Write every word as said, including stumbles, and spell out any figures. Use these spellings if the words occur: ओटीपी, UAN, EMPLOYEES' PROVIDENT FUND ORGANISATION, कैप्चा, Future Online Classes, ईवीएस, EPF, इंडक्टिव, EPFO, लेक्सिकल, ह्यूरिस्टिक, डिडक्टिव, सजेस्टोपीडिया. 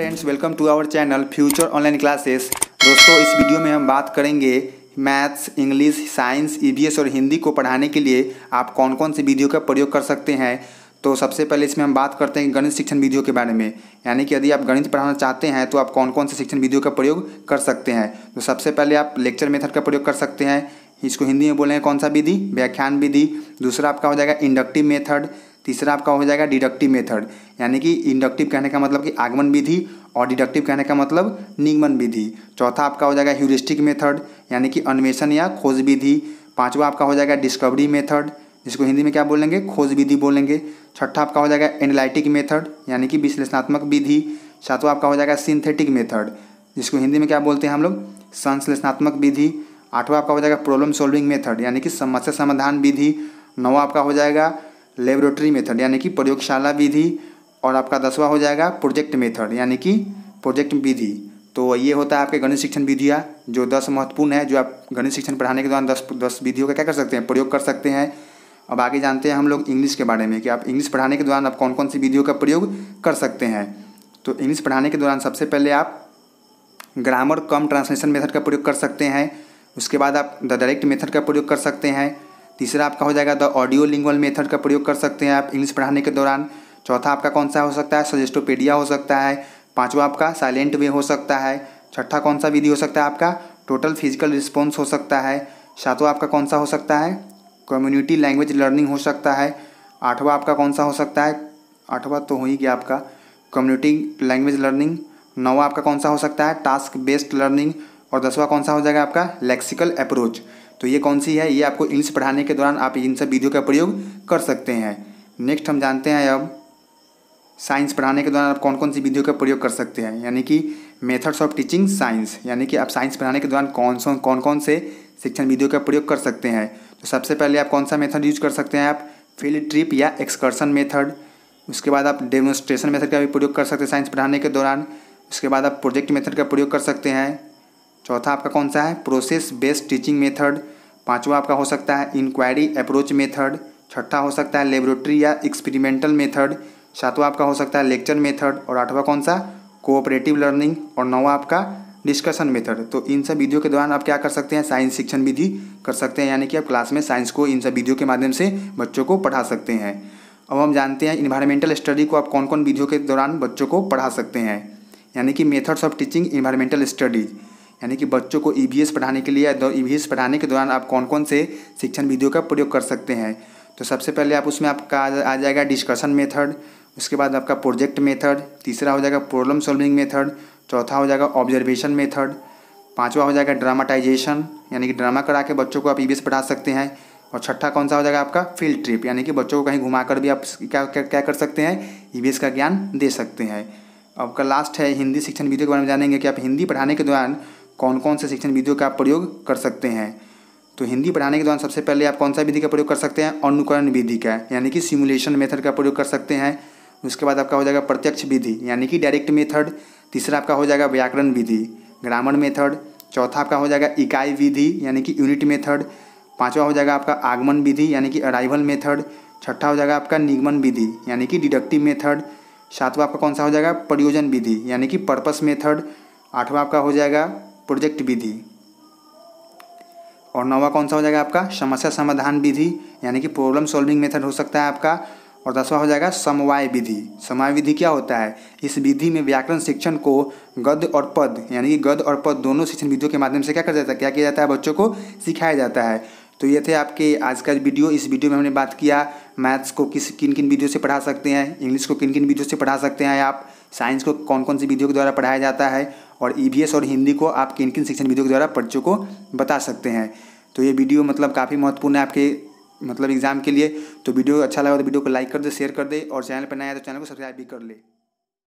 Friends, welcome to our channel future online classes. दोस्तों, इस video में हम बात करेंगे मैथ्स, इंग्लिश, साइंस, ईवीएस और हिंदी को पढ़ाने के लिए आप कौन कौन से वीडियो का प्रयोग कर सकते हैं। तो सबसे पहले इसमें हम बात करते हैं गणित शिक्षण वीडियो के बारे में, यानी कि यदि आप गणित पढ़ाना चाहते हैं तो आप कौन कौन से शिक्षण वीडियो का प्रयोग कर सकते हैं। तो सबसे पहले आप लेक्चर मेथड का प्रयोग कर सकते हैं, इसको हिंदी में बोले हैं कौन सा विधि, व्याख्यान विधि। दूसरा आपका हो जाएगा इंडक्टिव मेथड। तीसरा आपका हो जाएगा डिडक्टिव मेथड, यानी कि इंडक्टिव कहने का मतलब कि आगमन विधि और डिडक्टिव कहने का मतलब निगमन विधि। चौथा आपका हो जाएगा ह्यूरिस्टिक मेथड, यानी कि अन्वेषण या खोज विधि। पांचवा आपका हो जाएगा डिस्कवरी मेथड, जिसको हिंदी में क्या बोलेंगे, खोज विधि बोलेंगे। छठा आपका हो जाएगा एनालिटिक मेथड, यानी कि विश्लेषणात्मक विधि। सातवां आपका हो जाएगा सिंथेटिक मेथड, जिसको हिंदी में क्या बोलते हैं हम लोग, संश्लेषणात्मक विधि। आठवां आपका हो जाएगा प्रॉब्लम सॉल्विंग मेथड, यानी कि समस्या समाधान विधि। नौवां आपका हो जाएगा लेबोरेटरी मेथड, यानी कि प्रयोगशाला विधि। और आपका दसवां हो जाएगा प्रोजेक्ट मेथड, यानी कि प्रोजेक्ट विधि। तो ये होता है आपके गणित शिक्षण विधियाँ, जो दस महत्वपूर्ण है, जो आप गणित शिक्षण पढ़ाने के दौरान दस दस विधियों का क्या कर सकते हैं, प्रयोग कर सकते हैं। अब आगे जानते हैं हम लोग इंग्लिश के बारे में कि आप इंग्लिश पढ़ाने के दौरान आप कौन कौन सी विधियों का प्रयोग कर सकते हैं। तो इंग्लिश पढ़ाने के दौरान सबसे पहले आप ग्रामर कम ट्रांसलेशन मेथड का प्रयोग कर सकते हैं। उसके बाद आप द डायरेक्ट मेथड का प्रयोग कर सकते हैं। तीसरा आपका हो जाएगा द ऑडियो लिंगुअल मेथड का प्रयोग कर सकते हैं आप इंग्लिश पढ़ाने के दौरान। चौथा आपका कौन सा हो सकता है, सजेस्टोपीडिया हो सकता है। पांचवा आपका साइलेंट वे हो सकता है। छठा कौन सा विधि हो सकता है आपका, टोटल फिजिकल रिस्पॉन्स हो सकता है। सातवां आपका कौन सा हो सकता है, कम्युनिटी लैंग्वेज लर्निंग हो सकता है। आठवां आपका कौन सा हो सकता है, आठवां तो हो ही गया आपका कम्युनिटी लैंग्वेज लर्निंग। नौवां आपका कौन सा हो सकता है, टास्क बेस्ड लर्निंग। और दसवां कौन सा हो जाएगा आपका, लेक्सिकल अप्रोच। तो ये कौन सी है, ये आपको इंग्लिश पढ़ाने के दौरान आप इन सब वीडियो का प्रयोग कर सकते हैं। नेक्स्ट हम जानते हैं अब साइंस पढ़ाने के दौरान आप कौन कौन सी वीडियो का प्रयोग कर सकते हैं, यानी कि मेथड्स ऑफ टीचिंग साइंस, यानी कि आप साइंस पढ़ाने के दौरान कौन सा कौन कौन से शिक्षण वीडियो का प्रयोग कर सकते हैं। तो सबसे पहले आप कौन सा मेथड यूज कर सकते हैं, आप फील्ड ट्रिप या एक्सकर्सन मेथड। उसके बाद आप डेमोस्ट्रेशन मेथड का भी प्रयोग कर सकते हैं साइंस पढ़ाने के दौरान। उसके बाद आप प्रोजेक्ट मेथड का प्रयोग कर सकते हैं। चौथा आपका कौन सा है, प्रोसेस बेस्ड टीचिंग मेथड। पांचवा आपका हो सकता है इंक्वायरी अप्रोच मेथड। छठा हो सकता है लेबोरेटरी या एक्सपेरिमेंटल मेथड। सातवां आपका हो सकता है लेक्चर मेथड। और आठवां कौन सा, कोऑपरेटिव लर्निंग। और नौवां आपका डिस्कशन मेथड। तो इन सब वीडियो के दौरान आप क्या कर सकते हैं, साइंस शिक्षण विधि कर सकते हैं, यानी कि आप क्लास में साइंस को इन सब वीडियो के माध्यम से बच्चों को पढ़ा सकते हैं। अब हम जानते हैं इन्वायरमेंटल स्टडी को आप कौन कौन वीडियो के दौरान बच्चों को पढ़ा सकते हैं, यानी कि methods of teaching environmental studies, यानी कि बच्चों को ईवीएस पढ़ाने के लिए ईवीएस पढ़ाने के दौरान आप कौन कौन से शिक्षण विधियों का प्रयोग कर सकते हैं। तो सबसे पहले आप उसमें आपका आ जाएगा डिस्कशन मेथड। उसके बाद आपका प्रोजेक्ट मेथड। तीसरा हो जाएगा प्रॉब्लम सॉल्विंग मेथड। चौथा हो जाएगा ऑब्जर्वेशन मेथड। पाँचवा हो जाएगा ड्रामाटाइजेशन, यानी कि ड्रामा करा के बच्चों को आप ईवीएस पढ़ा सकते हैं। और छठा कौन सा हो जाएगा आपका, फील्ड ट्रिप, यानी कि बच्चों को कहीं घुमा कर भी आप क्या क्या कर सकते हैं, ईवीएस का ज्ञान दे सकते हैं। आपका लास्ट है हिंदी शिक्षण विधियों के बारे में जानेंगे कि आप हिंदी पढ़ाने के दौरान कौन कौन से शिक्षण विधियों का आप प्रयोग कर सकते हैं। तो हिंदी पढ़ाने के दौरान सबसे पहले आप कौन सा विधि का प्रयोग कर सकते हैं, अनुकरण विधि का, यानी कि सिमुलेशन मेथड का प्रयोग कर सकते हैं। उसके बाद आपका हो जाएगा प्रत्यक्ष विधि, यानी कि डायरेक्ट मेथड। तीसरा आपका हो जाएगा व्याकरण विधि, ग्रामर मेथड। चौथा आपका हो जाएगा इकाई विधि, यानी कि यूनिट मेथड। पाँचवा हो जाएगा आपका आगमन विधि, यानी कि अराइवल मेथड। छठा हो जाएगा आपका निगमन विधि, यानी कि डिडक्टिव मेथड। सातवां आपका कौन सा हो जाएगा, प्रयोजन विधि, यानी कि पर्पस मेथड। आठवां आपका हो जाएगा प्रोजेक्ट विधि। और नौवां कौन सा हो जाएगा आपका, समस्या समाधान विधि, यानी कि प्रॉब्लम सॉल्विंग मेथड हो सकता है आपका। और दसवां हो जाएगा समवाय विधि। समवाय विधि क्या होता है, इस विधि में व्याकरण शिक्षण को गद्य और पद, यानी कि गद्य और पद दोनों शिक्षण विधियों के माध्यम से क्या कर जाता है क्या किया जाता है बच्चों को सिखाया जाता है। तो ये थे आपके आज का वीडियो। इस वीडियो में हमने बात किया मैथ्स को किस किन किन वीडियो से पढ़ा सकते हैं, इंग्लिश को किन किन वीडियो से पढ़ा सकते हैं आप, साइंस को कौन कौन सी वीडियो के द्वारा पढ़ाया जाता है, और ईवीएस और हिंदी को आप किन किन शिक्षण वीडियो के द्वारा बच्चों को बता सकते हैं। तो ये वीडियो मतलब काफ़ी महत्वपूर्ण है आपके मतलब एग्जाम के लिए। तो वीडियो अच्छा लगा तो वीडियो को लाइक कर दे, शेयर कर दे, और चैनल पर नया आया तो चैनल को सब्सक्राइब भी कर ले।